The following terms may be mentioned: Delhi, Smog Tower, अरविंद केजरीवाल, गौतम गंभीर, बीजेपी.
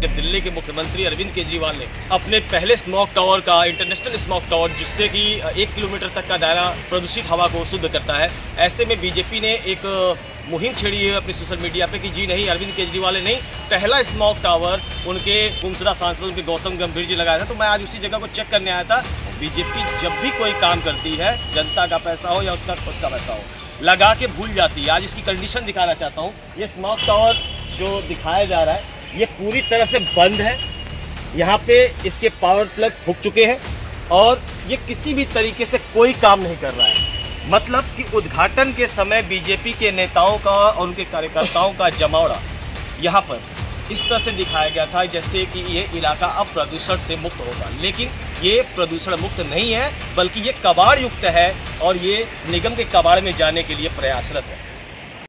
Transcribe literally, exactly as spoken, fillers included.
जब दिल्ली के मुख्यमंत्री अरविंद केजरीवाल ने अपने पहले स्मॉग टावर का इंटरनेशनल स्मॉग टावर, जिससे कि एक किलोमीटर तक का दायरा प्रदूषित हवा को शुद्ध करता है, ऐसे में बीजेपी ने एक मुहिम छेड़ी है अपने सोशल मीडिया पे कि जी नहीं, अरविंद केजरीवाल ने नहीं, पहला स्मॉग टावर उनके गुमशुदा सांसद उनके गौतम गंभीर जी लगाया था। तो मैं आज उसी जगह को चेक करने आया था। बीजेपी जब भी कोई काम करती है, जनता का पैसा हो या उसका खुद का पैसा हो, लगा के भूल जाती है। आज इसकी कंडीशन दिखाना चाहता हूँ। ये स्मॉग टावर जो दिखाया जा रहा है ये पूरी तरह से बंद है। यहाँ पे इसके पावर प्लग फूक चुके हैं और ये किसी भी तरीके से कोई काम नहीं कर रहा है। मतलब कि उद्घाटन के समय बीजेपी के नेताओं का और उनके कार्यकर्ताओं का जमावड़ा यहाँ पर इस तरह से दिखाया गया था जैसे कि ये इलाका अब प्रदूषण से मुक्त होगा, लेकिन ये प्रदूषण मुक्त नहीं है, बल्कि ये कबाड़ युक्त है और ये निगम के कबाड़ में जाने के लिए प्रयासरत है।